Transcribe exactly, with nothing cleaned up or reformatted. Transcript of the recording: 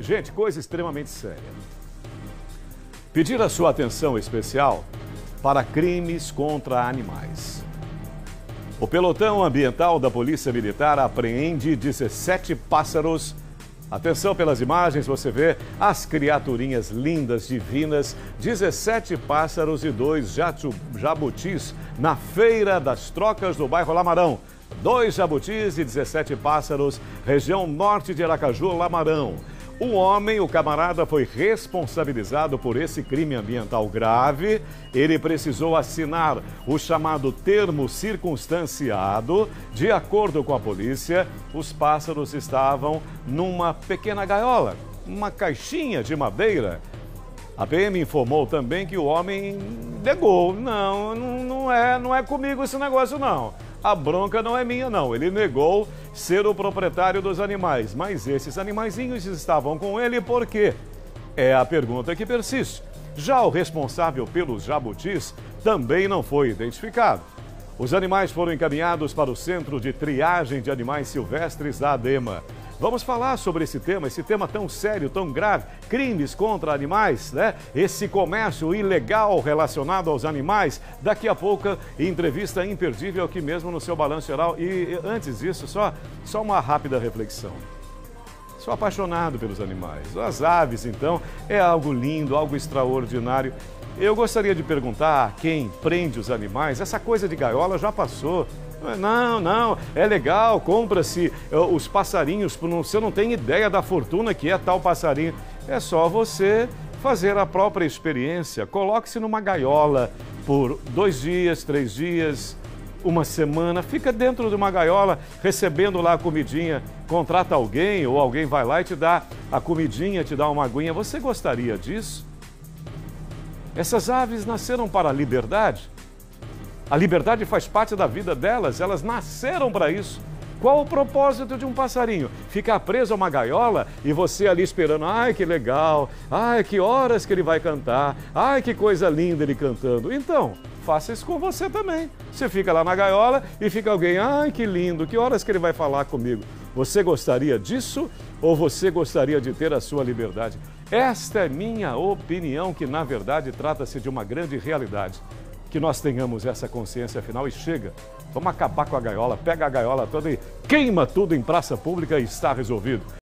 Gente, coisa extremamente séria. Pedir a sua atenção especial para crimes contra animais. O Pelotão Ambiental da Polícia Militar apreende dezessete pássaros. Atenção pelas imagens, você vê as criaturinhas lindas, divinas, dezessete pássaros e dois jabutis na Feira das Trocas do bairro Lamarão. Dois jabutis e dezessete pássaros, região norte de Aracaju, Lamarão. Um homem, o camarada, foi responsabilizado por esse crime ambiental grave. Ele precisou assinar o chamado termo circunstanciado. De acordo com a polícia, os pássaros estavam numa pequena gaiola, uma caixinha de madeira. A P M informou também que o homem negou. Não, não é, não é comigo esse negócio, não. A bronca não é minha, não. Ele negou ser o proprietário dos animais. Mas esses animaizinhos estavam com ele por quê? É a pergunta que persiste. Já o responsável pelos jabutis também não foi identificado. Os animais foram encaminhados para o Centro de Triagem de Animais Silvestres da Adema. Vamos falar sobre esse tema, esse tema tão sério, tão grave, crimes contra animais, né? Esse comércio ilegal relacionado aos animais. Daqui a pouco, entrevista imperdível aqui mesmo no seu Balanço Geral. E antes disso, só, só uma rápida reflexão. Sou apaixonado pelos animais. As aves, então, é algo lindo, algo extraordinário. Eu gostaria de perguntar a quem prende os animais, essa coisa de gaiola já passou. Não, não, é legal, compra-se os passarinhos, você não tem ideia da fortuna que é tal passarinho. É só você fazer a própria experiência, coloque-se numa gaiola por dois dias, três dias, uma semana, fica dentro de uma gaiola recebendo lá a comidinha, contrata alguém ou alguém vai lá e te dá a comidinha, te dá uma aguinha. Você gostaria disso? Essas aves nasceram para a liberdade. A liberdade faz parte da vida delas, elas nasceram para isso. Qual o propósito de um passarinho? Ficar preso a uma gaiola e você ali esperando, ai que legal, ai que horas que ele vai cantar, ai que coisa linda ele cantando. Então, faça isso com você também. Você fica lá na gaiola e fica alguém, ai que lindo, que horas que ele vai falar comigo. Você gostaria disso ou você gostaria de ter a sua liberdade? Esta é minha opinião, que na verdade trata-se de uma grande realidade. Que nós tenhamos essa consciência final e chega, vamos acabar com a gaiola, pega a gaiola toda e queima tudo em praça pública e está resolvido.